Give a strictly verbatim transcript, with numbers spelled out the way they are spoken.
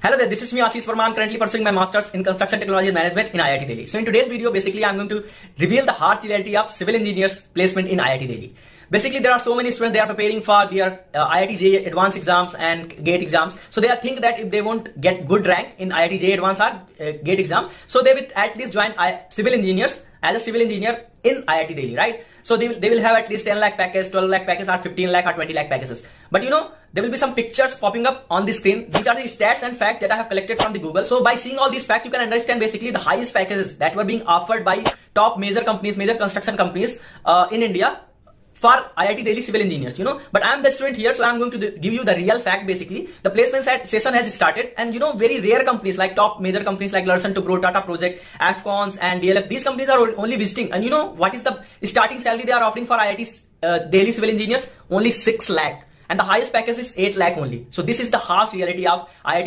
Hello there, this is me Ashish Parmar. I'm currently pursuing my Masters in Construction Technology and Management in I I T Delhi. So in today's video, basically I'm going to reveal the harsh reality of civil engineers placement in I I T Delhi. Basically, there are so many students, they are preparing for their uh, I I T J E E advanced exams and GATE exams. So they think that if they won't get good rank in I I T J E E advanced or uh, GATE exam, so they will at least join I civil engineers as a civil engineer in I I T Delhi, right? So they will, they will have at least ten lakh packages, twelve lakh packages or fifteen lakh or twenty lakh packages. But you know, there will be some pictures popping up on the screen. These are the stats and facts that I have collected from the Google. So by seeing all these facts, you can understand basically the highest packages that were being offered by top major companies, major construction companies uh, in India for I I T Delhi civil engineers, you know. But I am the student here, so I am going to give you the real fact basically. The placement session has started and you know, very rare companies like top major companies like Larsen to Grow, Tata Project, AFCONS and D L F, these companies are only visiting. And you know, what is the starting salary they are offering for I I T uh, Delhi civil engineers? Only six lakh. And the highest package is eight lakh only. So this is the harsh reality of I I T